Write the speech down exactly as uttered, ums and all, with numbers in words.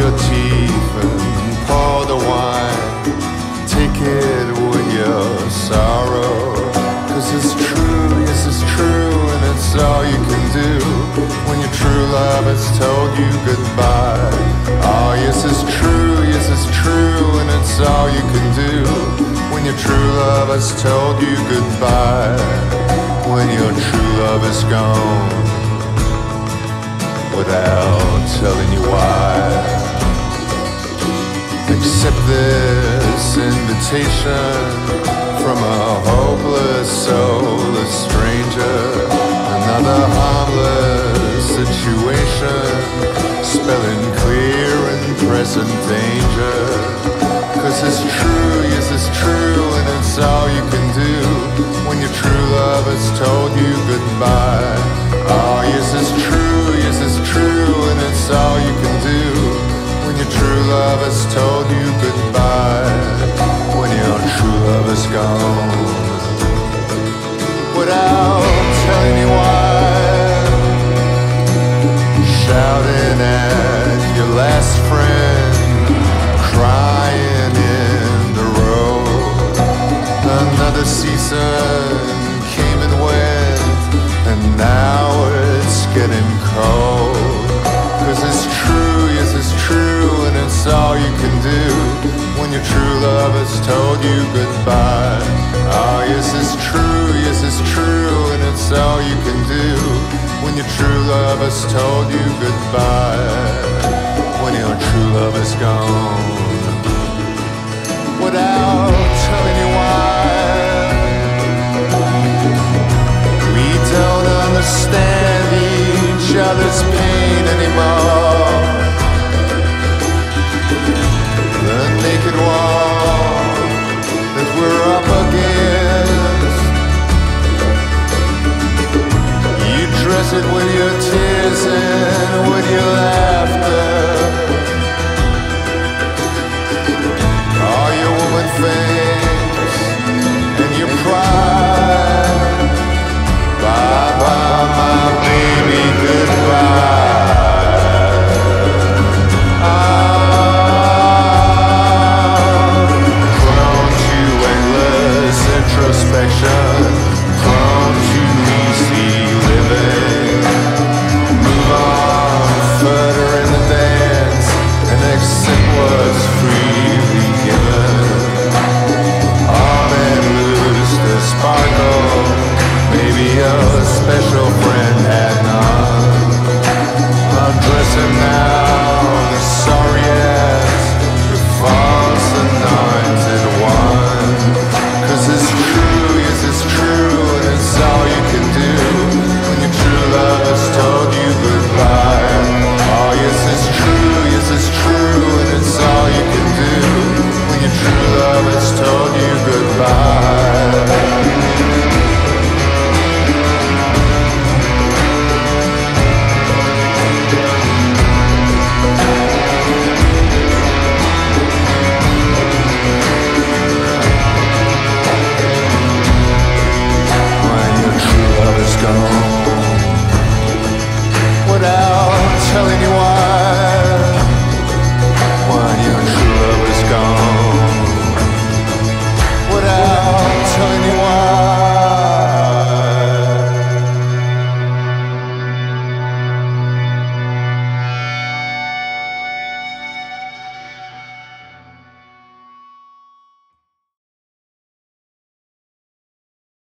your teeth and pour the wine. Take it with your sorrow, 'cause it's true, yes it's true, and it's all you can do. When your true love has told you goodbye. Oh yes it's true, yes it's true, and it's all you can do. When your true love has told you goodbye. When your true love is gone without telling you why. Accept this invitation from a hopeless, soulless stranger. Another harmless situation, spelling clear and present danger. 'Cause it's true, yes it's true, and it's all you can do. When your true love has told you goodbye. Oh yes it's true, yes it's true, and it's all you can do. When your true love has told you goodbye. When your true love is gone without telling you why. Shouting at your last friend, crying in the road. Another season came and went, and now it's getting cold. 'Cause it's true, yes it's true, and it's all you can do. When your true love has told you goodbye. Oh yes it's true, yes it's true, and it's all you can do. When your true love has told you goodbye. When your true love is gone without